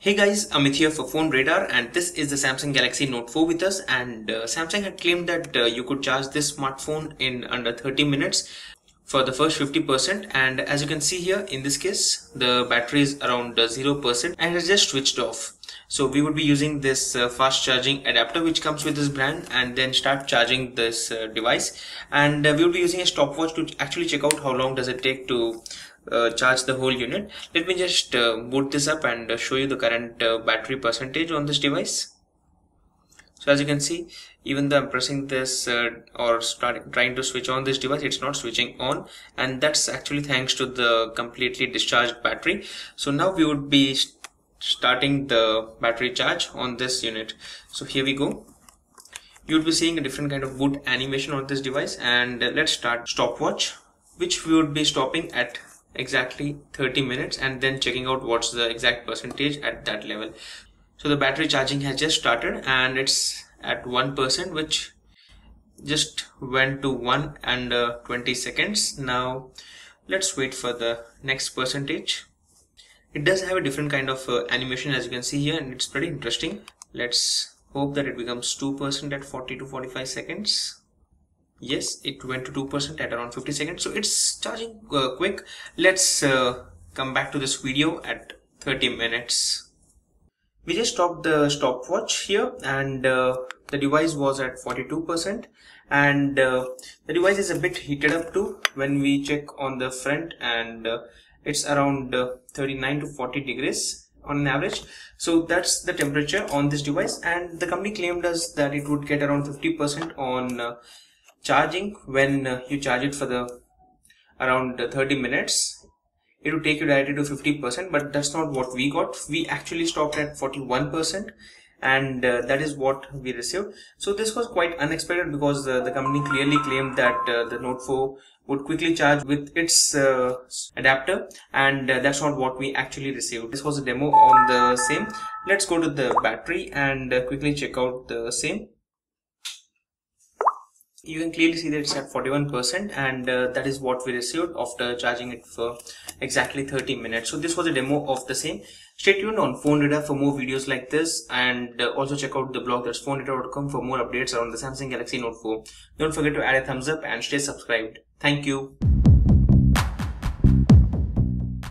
Hey guys, Amit here for Phone Radar, and this is the Samsung Galaxy Note 4 with us. And Samsung had claimed that you could charge this smartphone in under 30 minutes for the first 50%, and as you can see here, in this case the battery is around 0% and it's just switched off. So we would be using this fast charging adapter which comes with this brand, and then start charging this device. And we would be using a stopwatch to actually check out how long does it take to charge the whole unit. Let me just boot this up and show you the current battery percentage on this device. So as you can see, even though I'm pressing this trying to switch on this device, it's not switching on, and that's actually thanks to the completely discharged battery. So now we would be starting the battery charge on this unit. So here we go. You'll be seeing a different kind of boot animation on this device, and let's start stopwatch, which we would be stopping at exactly 30 minutes and then checking out what's the exact percentage at that level. So the battery charging has just started and it's at 1%, which just went to 1 and 20 seconds. Now let's wait for the next percentage. It does have a different kind of animation, as you can see here, and it's pretty interesting. Let's hope that it becomes 2% at 40 to 45 seconds. Yes, it went to 2% at around 50 seconds. So it's charging quick. Let's come back to this video at 30 minutes. We just stopped the stopwatch here, and the device was at 42%, and the device is a bit heated up too when we check on the front, and it's around 39 to 40 degrees on an average. So that's the temperature on this device, and the company claimed us that it would get around 50% on charging when you charge it for the around 30 minutes. It will take you directly to 50%, but that's not what we got. We actually stopped at 41%, and that is what we received. So this was quite unexpected, because the company clearly claimed that the Note 4 would quickly charge with its adapter, and that's not what we actually received. This was a demo on the same. Let's go to the battery and quickly check out the same. You can clearly see that it's at 41%, and that is what we received after charging it for exactly 30 minutes. So this was a demo of the same. Stay tuned on Phone Radar for more videos like this, and also check out the blog, that's PhoneRadar.com, for more updates around the Samsung Galaxy Note 4. Don't forget to add a thumbs up and stay subscribed. Thank you.